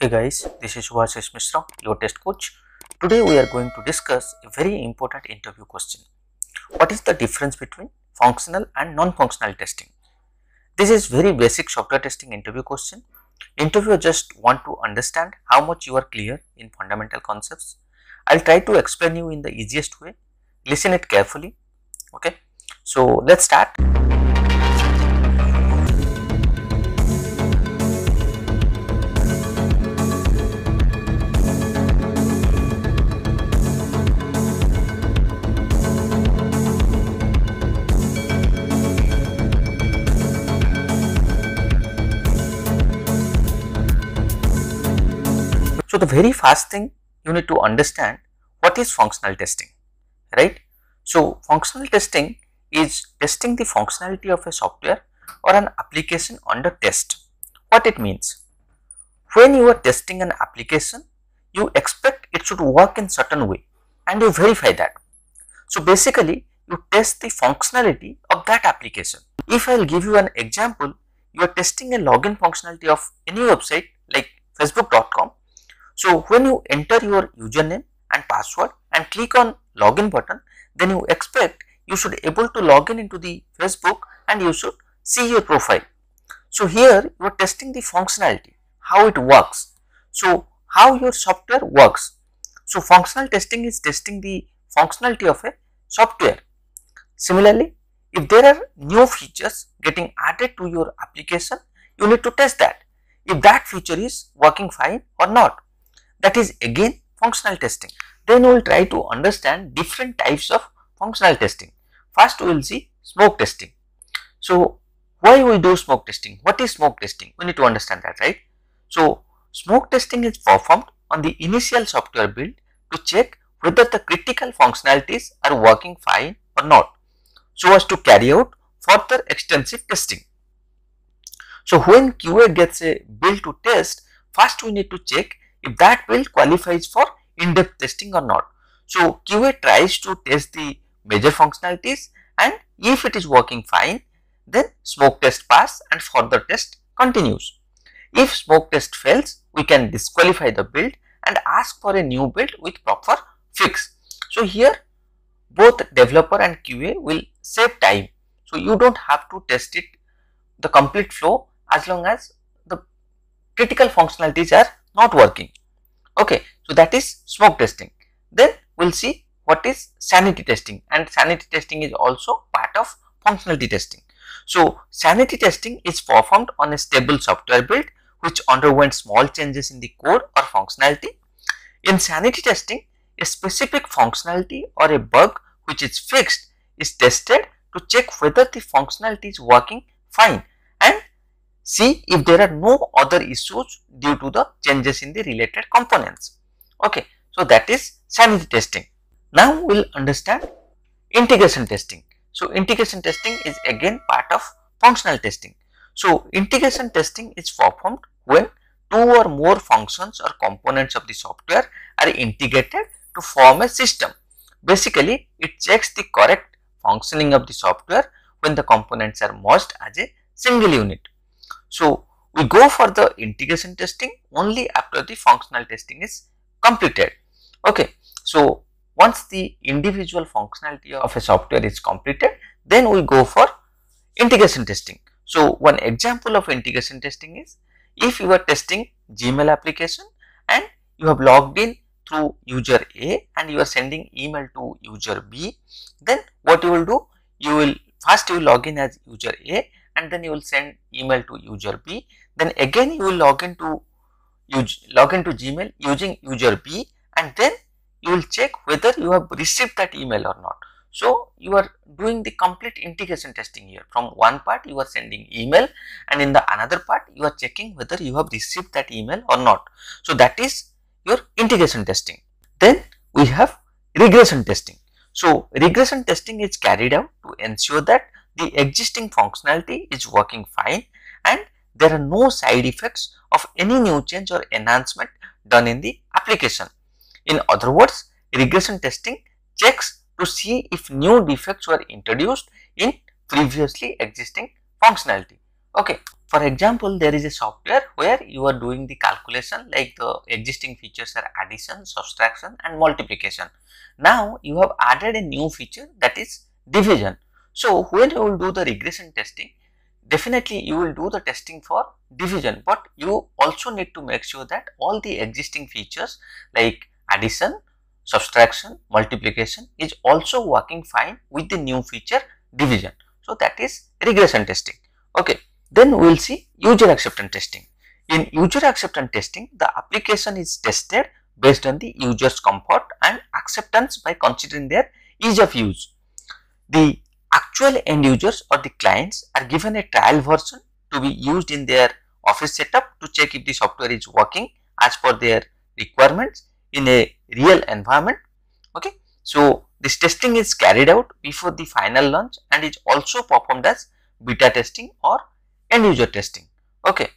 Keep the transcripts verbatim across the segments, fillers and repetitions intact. Hey guys, this is Subhasish Mishra, your test coach. Today we are going to discuss a very important interview question. What is the difference between functional and non-functional testing? This is very basic software testing interview question. Interviewer just want to understand how much you are clear in fundamental concepts. I'll try to explain you in the easiest way. Listen it carefully. Okay, so let's start. So the very first thing you need to understand, what is functional testing, right? So functional testing is testing the functionality of a software or an application under test. What it means? When you are testing an application, you expect it should work in certain way and you verify that. So basically you test the functionality of that application. If I will give you an example, you are testing a login functionality of any website like facebook dot com. So when you enter your username and password and click on login button, then you expect you should able to log in into the Facebook and you should see your profile. So here you are testing the functionality, how it works. So how your software works. So functional testing is testing the functionality of a software. Similarly, if there are new features getting added to your application, you need to test that, if that feature is working fine or not. That is again functional testing. Then we will try to understand different types of functional testing. First we will see smoke testing. So why we do smoke testing? What is smoke testing? We need to understand that, right? So smoke testing is performed on the initial software build to check whether the critical functionalities are working fine or not, so as to carry out further extensive testing. So when Q A gets a build to test, first we need to check if that build qualifies for in-depth testing or not. So Q A tries to test the major functionalities, and if it is working fine, then smoke test pass and further test continues. If smoke test fails, we can disqualify the build and ask for a new build with proper fix. So here both developer and Q A will save time. So you don't have to test it the complete flow as long as the critical functionalities are not working. Okay, so that is smoke testing. Then we'll see what is sanity testing, and sanity testing is also part of functionality testing. So sanity testing is performed on a stable software build which underwent small changes in the code or functionality. In sanity testing, a specific functionality or a bug which is fixed is tested to check whether the functionality is working fine and see if there are no other issues due to the changes in the related components. Okay, so that is sanity testing. Now we will understand integration testing. So integration testing is again part of functional testing. So integration testing is performed when two or more functions or components of the software are integrated to form a system. Basically it checks the correct functioning of the software when the components are merged as a single unit. So we go for the integration testing only after the functional testing is completed. Okay, so once the individual functionality of a software is completed, then we go for integration testing. So one example of integration testing is, if you are testing Gmail application and you have logged in through user A and you are sending email to user B, then what you will do, you will first you will log in as user A and then you will send email to user B, then again you will log into log into Gmail using user B, and then you will check whether you have received that email or not. So you are doing the complete integration testing here. From one part you are sending email, and in the another part you are checking whether you have received that email or not. So that is your integration testing. Then we have regression testing. So regression testing is carried out to ensure that the existing functionality is working fine and there are no side effects of any new change or enhancement done in the application. In other words, regression testing checks to see if new defects were introduced in previously existing functionality. Okay, For example, there is a software where you are doing the calculation, like the existing features are addition, subtraction and multiplication. Now you have added a new feature, that is division. So when you will do the regression testing, definitely you will do the testing for division, but you also need to make sure that all the existing features like addition, subtraction, multiplication is also working fine with the new feature division. So that is regression testing. Okay. Then we will see user acceptance testing. In user acceptance testing, the application is tested based on the user's comfort and acceptance by considering their ease of use. The actual end users or the clients are given a trial version to be used in their office setup to check if the software is working as per their requirements in a real environment. Okay. So, this testing is carried out before the final launch and is also performed as beta testing or end user testing. Okay,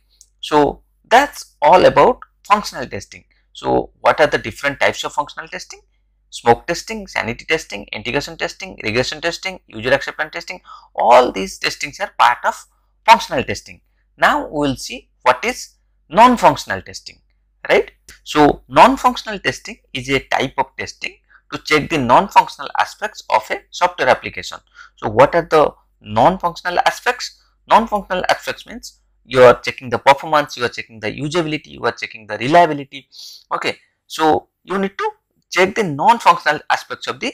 so that's all about functional testing. So what are the different types of functional testing? Smoke testing, sanity testing, integration testing, regression testing, user acceptance testing, all these testings are part of functional testing. Now we will see what is non-functional testing, right? So non-functional testing is a type of testing to check the non-functional aspects of a software application. So what are the non-functional aspects? Non-functional aspects means you are checking the performance, you are checking the usability, you are checking the reliability. Okay, so you need to check the non-functional aspects of the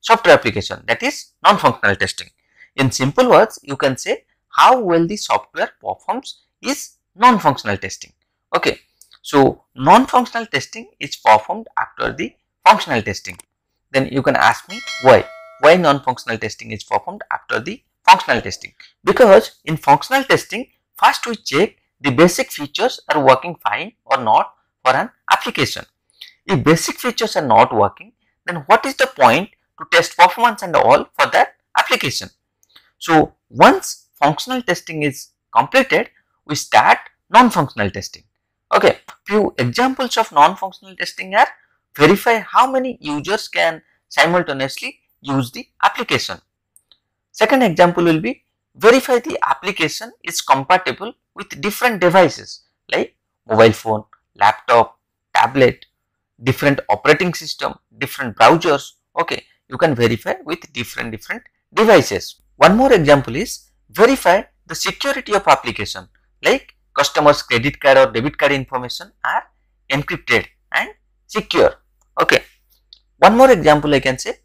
software application, that is non-functional testing. In simple words, you can say how well the software performs is non-functional testing. Okay, so non-functional testing is performed after the functional testing. Then you can ask me why? Why non-functional testing is performed after the functional testing? Because in functional testing, first we check the basic features are working fine or not for an application. If basic features are not working, then what is the point to test performance and all for that application? So once functional testing is completed, we start non-functional testing. Okay, few examples of non-functional testing are: verify how many users can simultaneously use the application. Second example will be verify the application is compatible with different devices like mobile phone, laptop, tablet, different operating system, different browsers. Okay, you can verify with different different devices. One more example is verify the security of application, like customers' credit card or debit card information are encrypted and secure. Okay, one more example I can say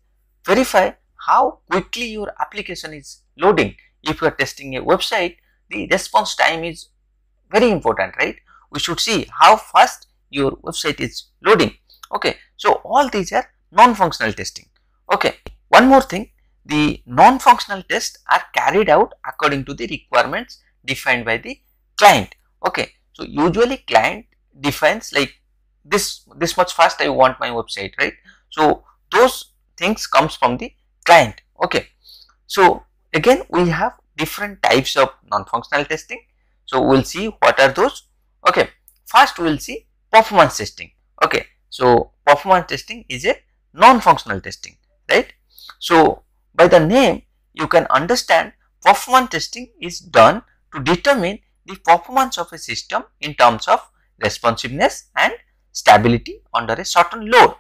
verify how quickly your application is loading. If you are testing a website, the response time is very important, right? We should see how fast your website is loading. Okay, so all these are non-functional testing. Okay, one more thing, the non-functional tests are carried out according to the requirements defined by the client. Okay, so usually client defines like this, this much fast I want my website, right? So those things comes from the client. Okay, so again we have different types of non-functional testing, so we will see what are those. Okay, first we will see performance testing. Okay, so performance testing is a non-functional testing, right? So by the name you can understand performance testing is done to determine the performance of a system in terms of responsiveness and stability under a certain load.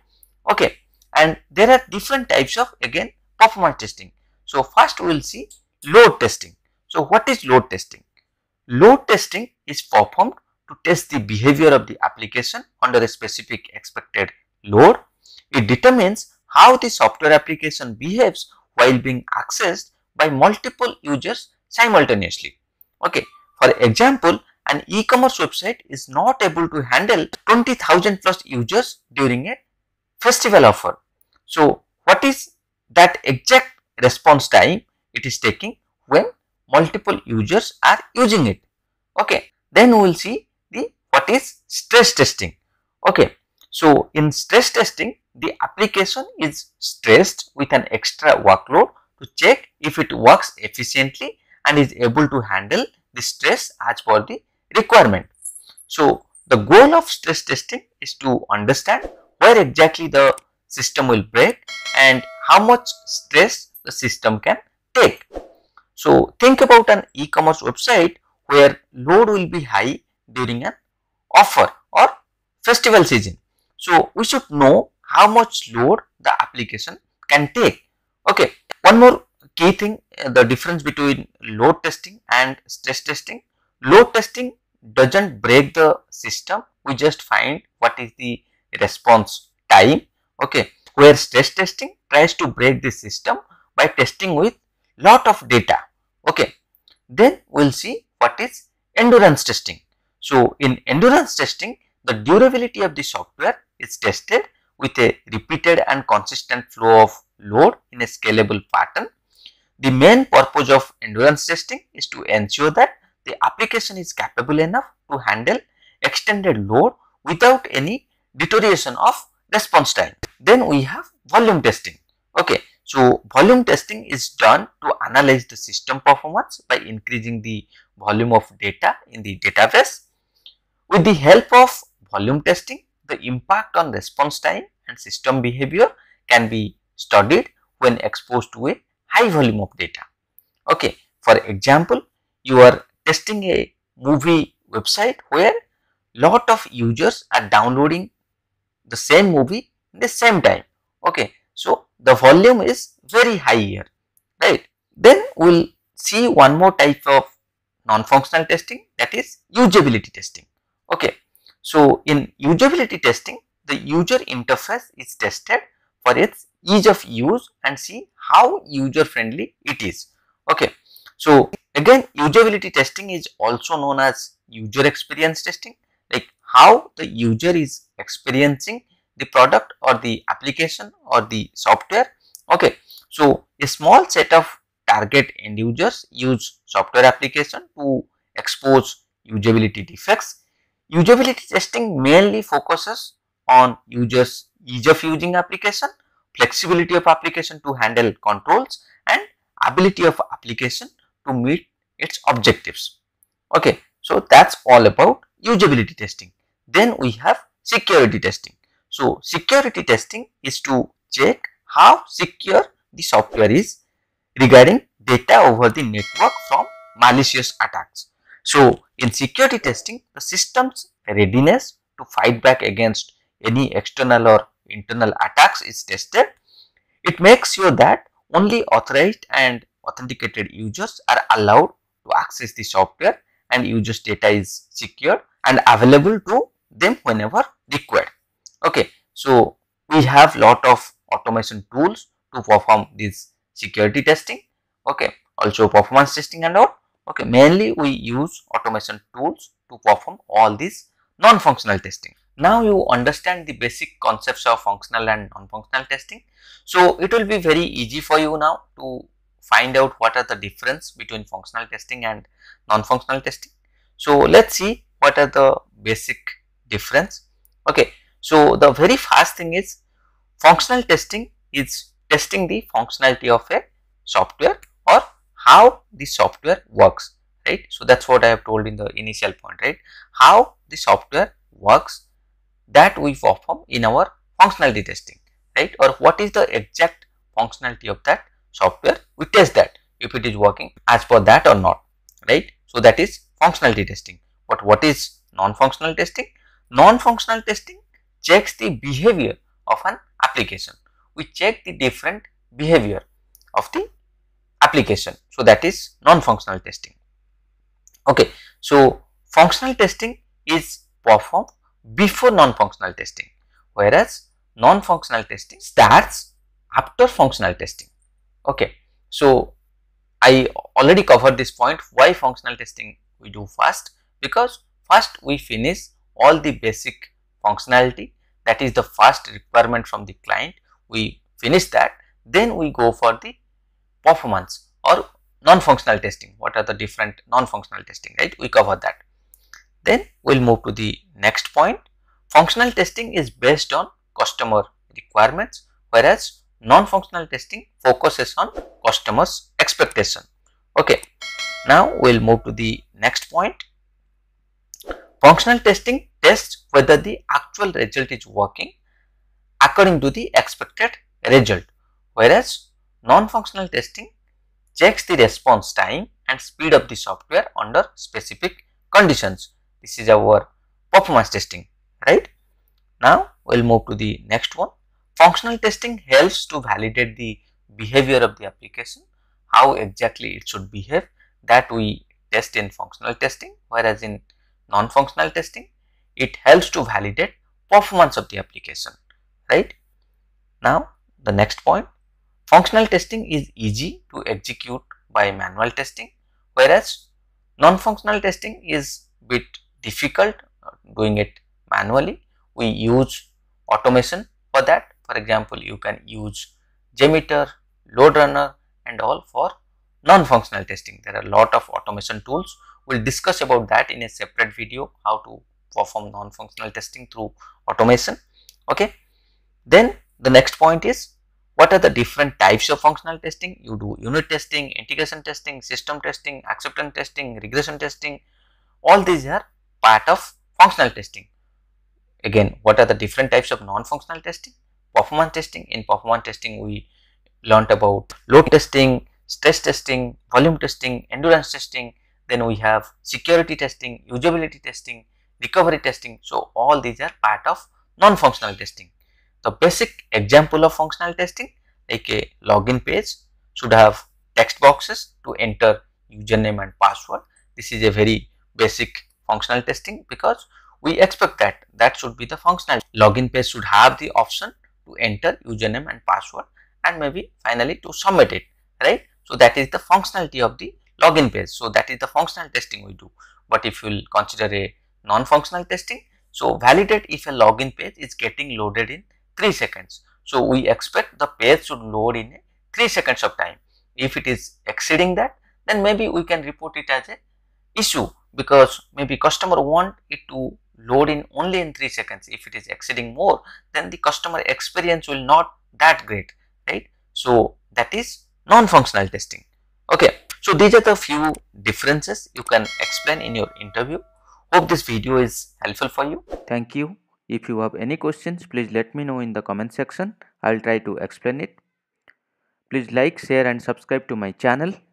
Okay, and there are different types of again performance testing. So first we will see load testing. So what is load testing? Load testing is performed to test the behavior of the application under a specific expected load. It determines how the software application behaves while being accessed by multiple users simultaneously. Okay, for example, an e-commerce website is not able to handle twenty thousand plus users during a festival offer. So what is that exact response time it is taking when multiple users are using it? Okay, then we will see the what is stress testing. Okay, so in stress testing, the application is stressed with an extra workload to check if it works efficiently and is able to handle the stress as per the requirement. So the goal of stress testing is to understand where exactly the system will break and how much stress the system can take. So think about an e-commerce website where load will be high during an offer or festival season. So we should know how much load the application can take. Okay, one more key thing, the difference between load testing and stress testing. Load testing doesn't break the system, we just find what is the response time. Okay, where stress testing tries to break the system by testing with lot of data. Okay, then we'll see what is endurance testing. So in endurance testing, the durability of the software is tested with a repeated and consistent flow of load in a scalable pattern. The main purpose of endurance testing is to ensure that the application is capable enough to handle extended load without any deterioration of response time. Then we have volume testing. Okay, so volume testing is done to analyze the system performance by increasing the volume of data in the database. With the help of volume testing, the impact on response time and system behavior can be studied when exposed to a high volume of data. Okay, for example, you are testing a movie website where lot of users are downloading the same movie at the same time. Okay, so the volume is very high here, right? Then we'll see one more type of non-functional testing, that is usability testing. Okay, so in usability testing, the user interface is tested for its ease of use and see how user friendly it is. Okay, so again, usability testing is also known as user experience testing, like how the user is experiencing the product or the application or the software. Okay, so a small set of target end users use software application to expose usability defects. Usability testing mainly focuses on users' ease of using application, flexibility of application to handle controls, and ability of application to meet its objectives. Okay, so that's all about usability testing. Then we have security testing. So security testing is to check how secure the software is regarding data over the network from malicious attacks. So in security testing, the system's readiness to fight back against any external or internal attacks is tested. It makes sure that only authorized and authenticated users are allowed to access the software and users' data is secured and available to them whenever required. Okay, so we have lot of automation tools to perform this security testing. Okay, also performance testing and all. Okay, mainly we use automation tools to perform all these non-functional testing. Now you understand the basic concepts of functional and non-functional testing. So it will be very easy for you now to find out what are the difference between functional testing and non-functional testing. So let's see what are the basic difference. Okay, so the very first thing is functional testing is testing the functionality of a software or how the software works, right? So that's what I have told in the initial point, right? How the software works, that we perform in our functionality testing, right? Or what is the exact functionality of that software, we test that if it is working as per that or not, right? So that is functionality testing. But what is non-functional testing? Non-functional testing checks the behavior of an application. We check the different behavior of the application. So that is non-functional testing. Okay, so functional testing is performed before non-functional testing, whereas non-functional testing starts after functional testing. Okay, so I already covered this point, why functional testing we do first, because first we finish all the basic functionality, that is the first requirement from the client, we finish that, then we go for the performance or non-functional testing, what are the different non-functional testing, right? We cover that. Then we'll move to the next point. Functional testing is based on customer requirements, whereas non-functional testing focuses on customers' expectation. Okay, now we'll move to the next point. Functional testing tests whether the actual result is working according to the expected result, whereas non-functional testing checks the response time and speed of the software under specific conditions. This is our performance testing, right? Now we will move to the next one. Functional testing helps to validate the behavior of the application, how exactly it should behave, that we test in functional testing, whereas in non-functional testing it helps to validate performance of the application, right? Now the next point, functional testing is easy to execute by manual testing, whereas non-functional testing is bit difficult doing it manually. We use automation for that. For example, you can use JMeter, load runner and all for non-functional testing. There are a lot of automation tools. We will discuss about that in a separate video, how to perform non-functional testing through automation. Okay. Then the next point is, what are the different types of functional testing? You do unit testing, integration testing, system testing, acceptance testing, regression testing. All these are part of functional testing. Again, what are the different types of non-functional testing? Performance testing. In performance testing, we learnt about load testing, stress testing, volume testing, endurance testing. Then we have security testing, usability testing, recovery testing. So all these are part of non-functional testing. The basic example of functional testing, like a login page should have text boxes to enter username and password. This is a very basic functional testing because we expect that that should be the functional. Login page should have the option to enter username and password and maybe finally to submit it, right? So that is the functionality of the login page. So that is the functional testing we do. But if you will consider a non-functional testing, so validate if a login page is getting loaded in three seconds. So we expect the page should load in three seconds of time. If it is exceeding that, then maybe we can report it as an issue, because maybe customer want it to load in only in three seconds. If it is exceeding more, then the customer experience will not that great, right? So that is non-functional testing. Okay, so these are the few differences you can explain in your interview. Hope this video is helpful for you. Thank you. If you have any questions, please let me know in the comment section. I will try to explain it. Please like, share and subscribe to my channel.